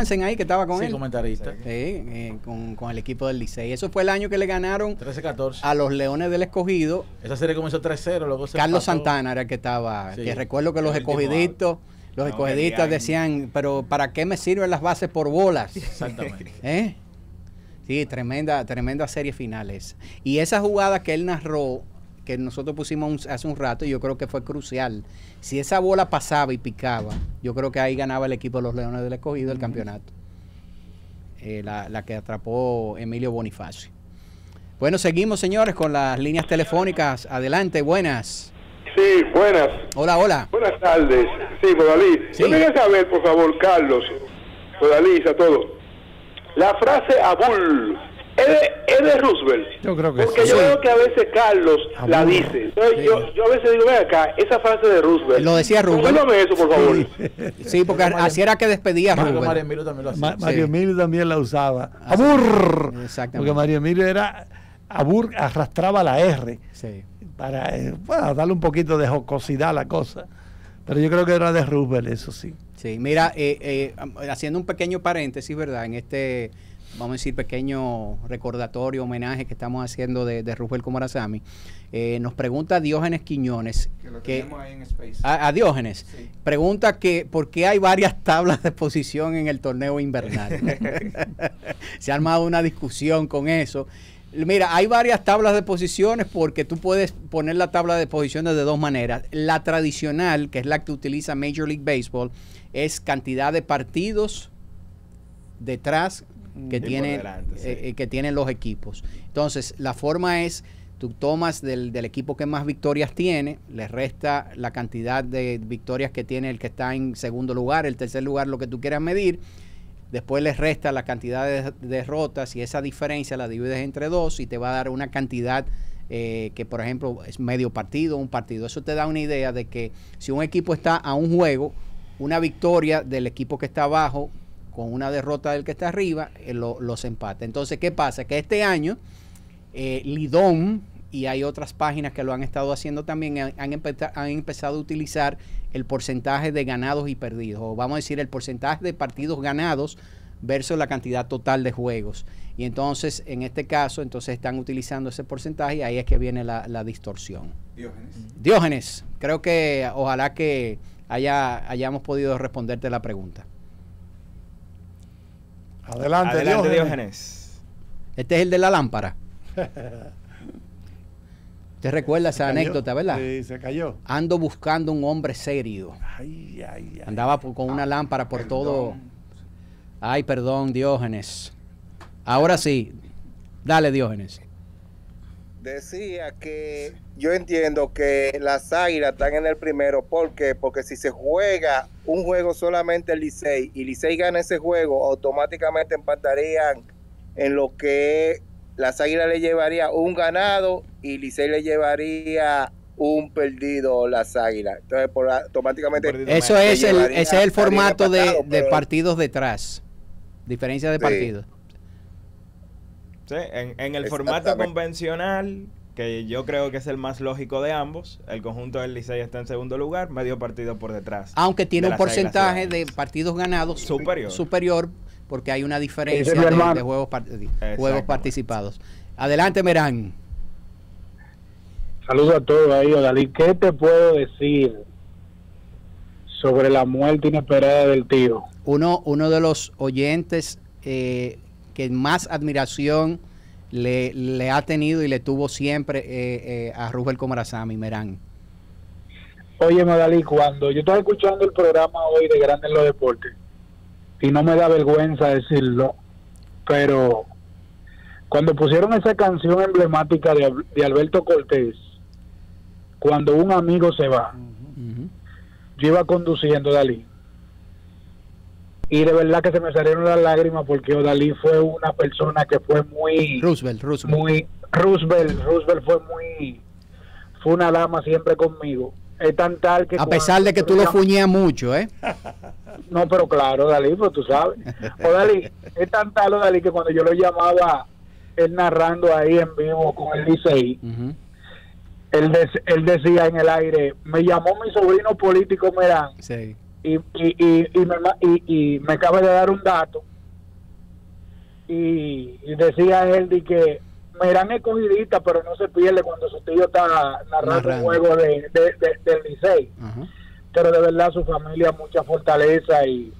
Ahí que estaba con él. Comentarista. Sí, con el equipo del Licey. Eso fue el año que le ganaron 13-14 a los Leones del Escogido. Esa serie comenzó 3-0, luego se Carlos empató. Santana era el que estaba, sí, que recuerdo que los escogiditos, los escogidistas decían, pero ¿para qué me sirven las bases por bolas? Exactamente. Sí, tremenda serie final esa. Y esa jugada que él narró, que nosotros pusimos hace un rato, yo creo que fue crucial. Si esa bola pasaba y picaba, yo creo que ahí ganaba el equipo de los Leones del Escogido el campeonato. La que atrapó Emilio Bonifacio. Bueno, seguimos, señores, con las líneas telefónicas. Adelante, buenas. Sí, buenas. Hola, hola. Buenas tardes. Sí, Rodaliz. Sí. Yo quería saber, por favor, Carlos, Rodaliz, a todos, la frase abul. Es de Roosevelt. Yo creo que porque sí. Yo creo que a veces Carlos Amor. La dice. Entonces sí. yo a veces digo, ven acá, esa frase de Roosevelt. Lo decía Roosevelt. Póngame eso, por favor. Sí, sí, porque así era que despedía a Roosevelt. Mario Emilio también lo hacía. Mario Emilio también la usaba. Así. ¡Abur! Exactamente. Porque Mario Emilio era... Abur arrastraba la R. Sí. Para bueno, darle un poquito de jocosidad a la cosa. Pero yo creo que era de Roosevelt, eso sí. Sí, mira, haciendo un pequeño paréntesis, ¿verdad? En este... vamos a decir, pequeño recordatorio, homenaje que estamos haciendo de Rufel Comarazami. Nos pregunta Diógenes Quiñones. Que lo tenemos ahí en Space. A Diógenes. Sí. Pregunta que por qué hay varias tablas de posición en el torneo invernal. Se ha armado una discusión con eso. Mira, hay varias tablas de posiciones porque tú puedes poner la tabla de posiciones de dos maneras. La tradicional, que es la que utiliza Major League Baseball, es cantidad de partidos detrás que tienen los equipos. Entonces, la forma es, tú tomas del equipo que más victorias tiene, le resta la cantidad de victorias que tiene el que está en segundo lugar, el tercer lugar, lo que tú quieras medir, después les resta la cantidad de derrotas y esa diferencia la divides entre dos y te va a dar una cantidad que, por ejemplo, es medio partido, un partido. Eso te da una idea de que si un equipo está a un juego, una victoria del equipo que está abajo con una derrota del que está arriba, los empata. Entonces, ¿qué pasa? Que este año, LIDOM, y hay otras páginas que lo han estado haciendo también, han empezado a utilizar el porcentaje de ganados y perdidos, o vamos a decir el porcentaje de partidos ganados versus la cantidad total de juegos. Y entonces, en este caso, entonces están utilizando ese porcentaje y ahí es que viene la distorsión. Diógenes. Diógenes, creo que ojalá que hayamos podido responderte la pregunta. Adelante, Diógenes. Este es el de la lámpara. Usted recuerda esa anécdota, ¿verdad? Sí, se cayó. Ando buscando un hombre serio. Andaba con una lámpara por todo. Ay, perdón, Diógenes. Ahora sí. Dale, Diógenes. Decía que yo entiendo que las Águilas están en el primero. ¿Por qué? Porque si se juega un juego solamente el Licey y Licey gana ese juego, automáticamente empatarían en lo que las Águilas le llevaría un ganado y Licey le llevaría un perdido las Águilas. Entonces, automáticamente... Eso es el formato de partidos detrás. Diferencia de partidos. Sí, en el formato convencional, que yo creo que es el más lógico de ambos, el conjunto del Licey está en segundo lugar, medio partido por detrás. Aunque tiene un porcentaje de partidos ganados superior porque hay una diferencia de juegos participados. Adelante, Merán. Saludos a todos ahí, Odalí. ¿Qué te puedo decir sobre la muerte inesperada del tío? Uno de los oyentes... que más admiración le ha tenido y le tuvo siempre a Rufel Comarazami, Merán. Oye, Odalí, cuando yo estaba escuchando el programa hoy de Grandes en los Deportes, y no me da vergüenza decirlo, pero cuando pusieron esa canción emblemática de Alberto Cortés, Cuando un amigo se va, yo iba conduciendo, Odalí, y de verdad que se me salieron las lágrimas porque Odalí fue una persona que fue muy... Roosevelt fue muy... Fue una dama siempre conmigo. Es tan tal que... A pesar de que tú lo fuñías mucho, ¿eh? No, pero claro, Odalí, pues tú sabes. Odalí, es tan tal, Odalí, que cuando yo lo llamaba, él narrando ahí en vivo con el Licey, él decía en el aire, me llamó mi sobrino político Merán. Sí. y me acaba de dar un dato y decía él de que Merán es cogidita, pero no se pierde cuando su tío está narrando el juego del Licey. Pero de verdad su familia, mucha fortaleza, y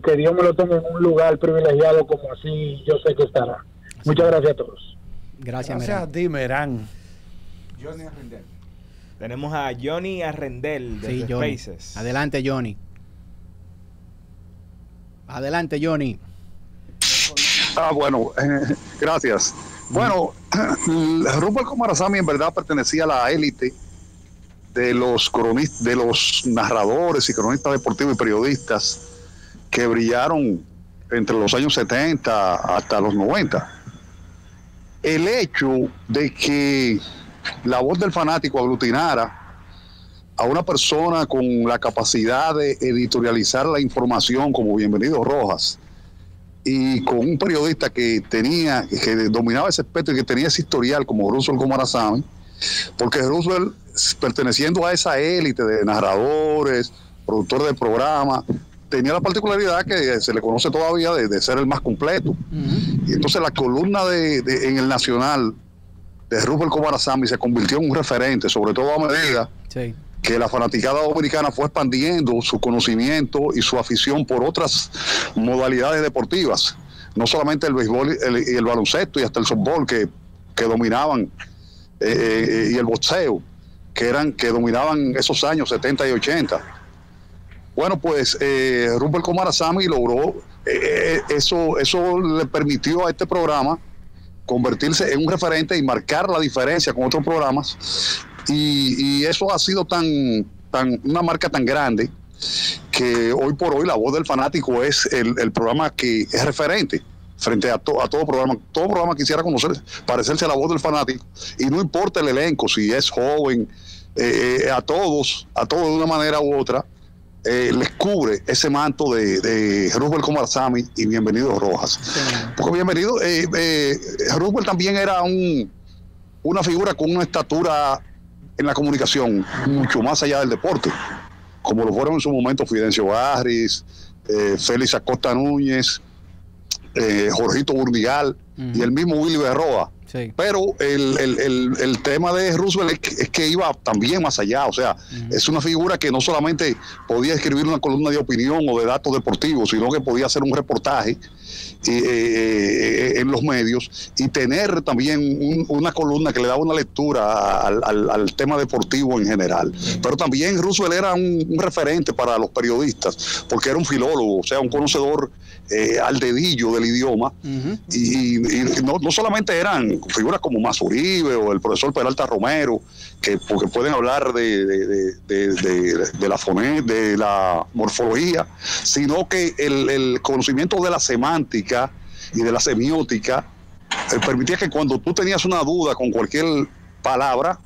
que Dios me lo tome en un lugar privilegiado como así yo sé que estará. Así muchas gracias a todos. Gracias a ti, Merán. Johnny Arrendel. Tenemos a Johnny Arrendel de Spaces. Adelante, Johnny. Adelante, Johnny. Ah, bueno, gracias. Bueno, Rufel Comarazami en verdad pertenecía a la élite de los cronistas, de los narradores y cronistas deportivos y periodistas que brillaron entre los años 70 hasta los 90. El hecho de que La Voz del Fanático aglutinara a una persona con la capacidad de editorializar la información como Bienvenido Rojas, y con un periodista que tenía, que dominaba ese espectro y que tenía ese historial como Rufel Comarazami, porque Rufel, perteneciendo a esa élite de narradores, productor de programa, tenía la particularidad que se le conoce todavía de ser el más completo. Y entonces la columna en el Nacional de Rufel Comarazami se convirtió en un referente, sobre todo a medida que la fanaticada dominicana fue expandiendo su conocimiento y su afición por otras modalidades deportivas, no solamente el béisbol y el baloncesto y hasta el softball que dominaban, y el boxeo que dominaban esos años 70 y 80. Bueno, pues Rufel Comarazami logró, eso le permitió a este programa convertirse en un referente y marcar la diferencia con otros programas. Y eso ha sido una marca tan grande que hoy por hoy La Voz del Fanático es el programa que es referente frente a todo programa. Todo programa quisiera conocer, parecerse a La Voz del Fanático, y no importa el elenco, si es joven, a todos de una manera u otra les cubre ese manto de Rufel Comarazami y Bienvenido Rojas. Porque Bienvenido, Rufel también era una figura con una estatura en la comunicación mucho más allá del deporte, como lo fueron en su momento Fidencio Barris, Félix Acosta Núñez, Jorgito Burmigal y el mismo Willy Berroa. Pero el tema de Rufel es que iba también más allá, o sea, es una figura que no solamente podía escribir una columna de opinión o de datos deportivos, sino que podía hacer un reportaje en los medios y tener también una columna que le daba una lectura al tema deportivo en general. Pero también Rufel era un referente para los periodistas, porque era un filólogo, o sea, un conocedor al dedillo del idioma. Y no solamente eran figuras como Mas Uribe o el profesor Peralta Romero, porque pueden hablar de la morfología, sino que el conocimiento de la semántica y de la semiótica permitía que cuando tú tenías una duda con cualquier palabra,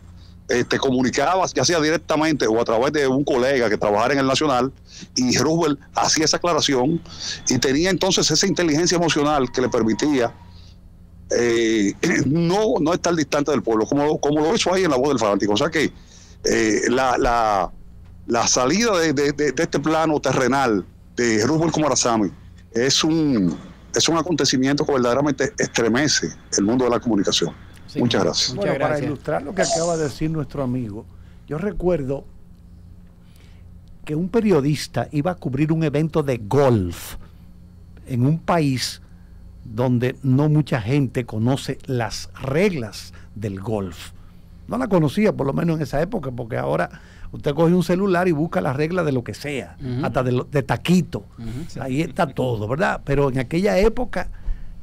te comunicabas, ya sea directamente o a través de un colega que trabajara en el Nacional, y Rufel hacía esa aclaración y tenía entonces esa inteligencia emocional que le permitía no estar distante del pueblo, como lo hizo ahí en La Voz del Fanático. O sea que la salida de este plano terrenal de Rufel Comarazami es un acontecimiento que verdaderamente estremece el mundo de la comunicación. Muchas gracias. Bueno, para ilustrar lo que acaba de decir nuestro amigo, yo recuerdo que un periodista iba a cubrir un evento de golf en un país donde no mucha gente conoce las reglas del golf. No la conocía, por lo menos en esa época, porque ahora usted coge un celular y busca las reglas de lo que sea, hasta de taquito. Ahí está todo, ¿verdad? Pero en aquella época...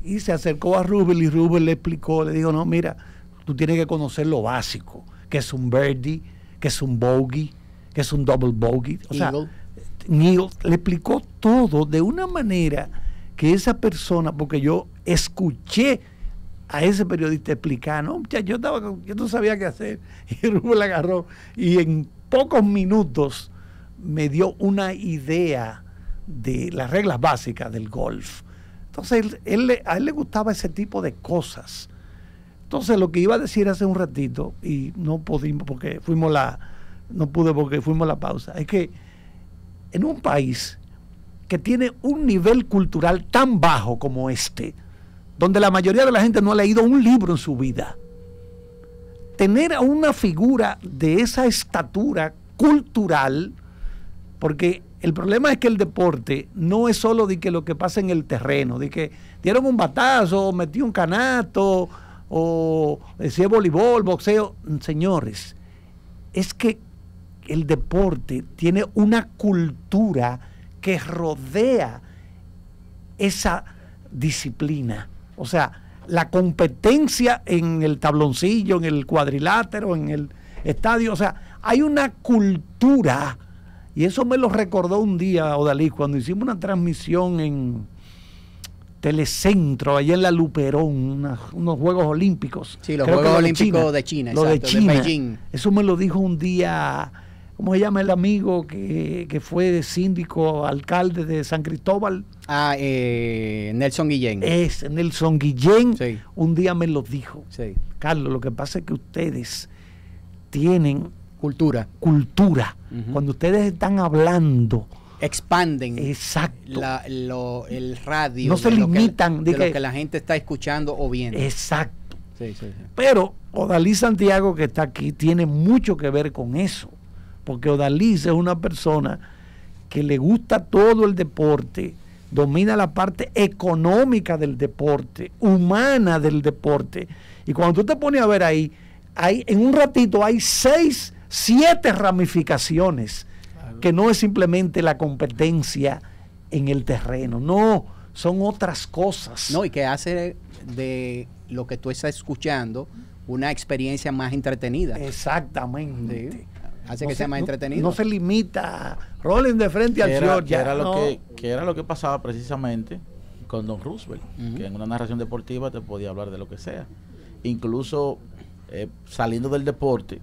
Y se acercó a Rufel y Rufel le explicó, le dijo, no, mira, tú tienes que conocer lo básico, que es un birdie, que es un bogey, que es un double bogey. O sea, Neil le explicó todo de una manera que esa persona, porque yo escuché a ese periodista explicar, no, yo no sabía qué hacer. Y Rufel agarró y en pocos minutos me dio una idea de las reglas básicas del golf. Entonces, a él le gustaba ese tipo de cosas. Entonces, lo que iba a decir hace un ratito, y no pude porque fuimos a la pausa, es que en un país que tiene un nivel cultural tan bajo como este, donde la mayoría de la gente no ha leído un libro en su vida, tener a una figura de esa estatura cultural, porque el problema es que el deporte no es solo de que lo que pasa en el terreno, de que dieron un batazo, metí un canasto, o si es voleibol, boxeo. Señores, es que el deporte tiene una cultura que rodea esa disciplina. O sea, la competencia en el tabloncillo, en el cuadrilátero, en el estadio, o sea, hay una cultura. Y eso me lo recordó un día, Odalí, cuando hicimos una transmisión en Telecentro, allá en la Luperón, unos Juegos Olímpicos. Sí, los Juegos Olímpicos de China, exacto, de Beijing. Eso me lo dijo un día, ¿cómo se llama el amigo que fue síndico, alcalde de San Cristóbal? Ah, Nelson Guillén. Es Nelson Guillén, sí. Un día me lo dijo. Sí. Carlos, lo que pasa es que ustedes tienen... Cultura. Uh-huh. Cuando ustedes están hablando, expanden. Exacto. El radio. No se limitan de lo que la gente está escuchando o viendo. Exacto. Sí, sí, sí. Pero Odalí Santiago, que está aquí, tiene mucho que ver con eso. Porque Odalí es una persona que le gusta todo el deporte, domina la parte económica del deporte, humana del deporte. Y cuando tú te pones a ver ahí, en un ratito hay 6, 7 ramificaciones, claro, que no es simplemente la competencia en el terreno, no, son otras cosas. No, y que hace de lo que tú estás escuchando una experiencia más entretenida. Exactamente. Sí. Hace no que sea más entretenido. No se limita, rolen de frente al Georgia. Que era lo que pasaba precisamente con Don Roosevelt, que en una narración deportiva te podía hablar de lo que sea. Incluso saliendo del deporte,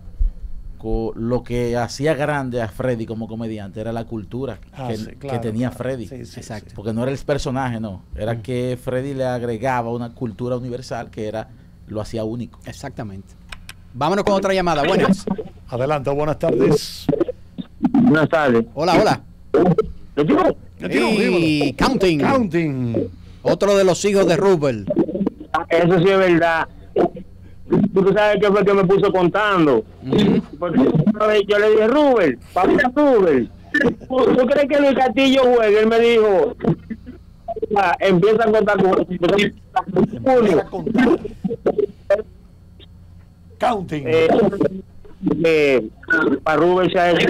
lo que hacía grande a Freddy como comediante era la cultura que tenía Freddy. Sí, sí, exacto. Porque no era el personaje, no. Era que Freddy le agregaba una cultura universal que era lo hacía único. Exactamente. Vámonos con otra llamada. Buenas. Adelante, buenas tardes. Buenas tardes. Hola, hola. Y counting. Otro de los hijos de Rubel. Eso sí es verdad. Tú sabes qué fue que me puso contando. Porque yo le dije, Rubel, ¿tú crees que Luis Castillo juegue? Él me dijo, empieza a contar con counting. Para Rubel ya es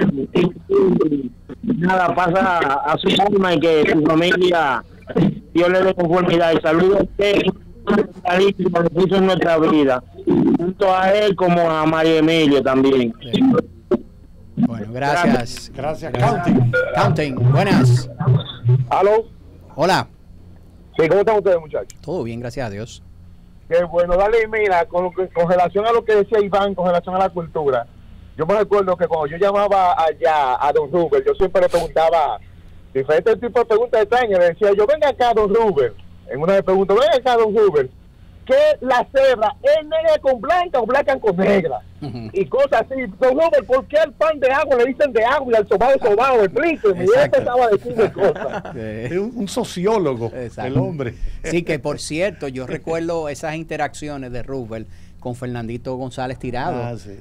nada, pasa a su alma y que su familia, Dios le dé conformidad y saludos a usted. Hizo en nuestra vida, junto a él como a Mario Emilio también. Sí. Bueno, gracias. Counting. Buenas. ¿Aló? Hola. Sí, ¿cómo están ustedes, muchachos? Todo bien, gracias a Dios. Qué bueno, dale, mira, con relación a lo que decía Iván, con relación a la cultura, yo me recuerdo que cuando yo llamaba allá a Don Rubel, yo siempre le preguntaba diferentes tipos de preguntas extrañas. Le decía, yo venga acá, Don Rubel. En una de preguntas, ven acá, Don Rubel, que la cebra es negra con blanca o blanca con negra, y cosas así. Don Rubel, ¿por qué al pan de agua le dicen de agua y al sobao? Explíqueme. Y él empezaba a decirme cosas. Sí. Un sociólogo, exacto, el hombre. Sí, que por cierto, yo recuerdo esas interacciones de Rubel con Fernandito González Tirado, sí.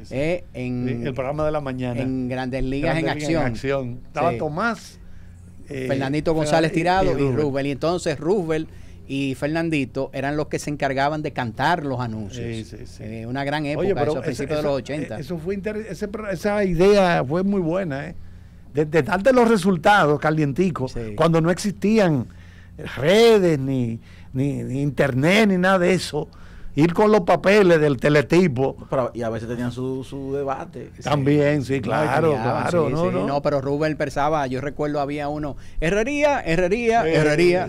En el programa de la mañana, en Grandes Ligas en Acción. Estaba Tomás, Fernandito González Tirado y Rubel. Y entonces Rubel y Fernandito eran los que se encargaban de cantar los anuncios. Una gran época. Oye, eso a principios de los 80. Eso fue esa idea fue muy buena, de darte los resultados calienticos, cuando no existían redes ni internet ni nada de eso. Ir con los papeles del teletipo. Pero, y a veces tenían su debate. También, sí, claro. No, pero Rubel pensaba, yo recuerdo había uno, herrería.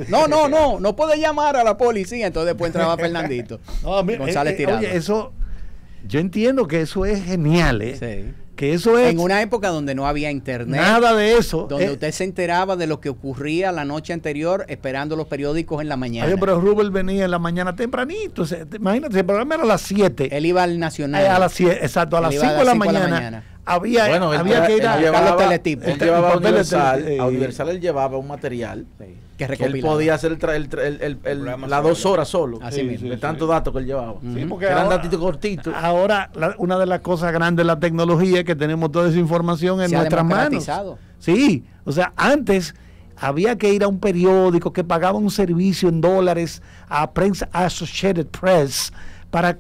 No puede llamar a la policía. Entonces después entraba Fernandito. González Tirado. Oye, eso, yo entiendo que eso es genial, Que eso es... En una época donde no había internet. Nada de eso. Donde usted se enteraba de lo que ocurría la noche anterior esperando los periódicos en la mañana. Ay, pero Rubel venía en la mañana tempranito. Imagínate, el programa era a las 7. Él iba al Nacional. A las 7, exacto, a las 5 de la mañana. Había que ir a teletipos. Él llevaba a Universal, él llevaba un material que él podía hacer las 2 horas solo. Así mismo. De tantos datos que él llevaba. Sí, porque eran datitos cortitos. Ahora, una de las cosas grandes de la tecnología es que tenemos toda esa información en nuestras manos. Sí, o sea, antes había que ir a un periódico que pagaba un servicio en dólares a prensa, a Associated Press, para...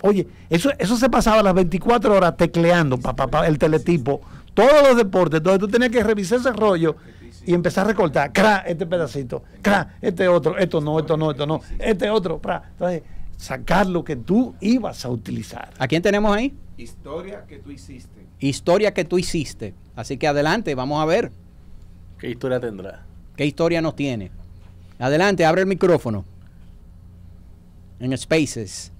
Oye, eso se pasaba las 24 horas tecleando el teletipo, todos los deportes. Entonces tú tenías que revisar ese rollo y empezar a recortar, cra, este pedacito, cra, este otro, esto no, este otro, pra. Entonces, sacar lo que tú ibas a utilizar. ¿A quién tenemos ahí? Historia que tú hiciste. Historia que tú hiciste. Así que adelante, vamos a ver. ¿Qué historia tendrá? ¿Qué historia nos tiene? Adelante, abre el micrófono. En Spaces.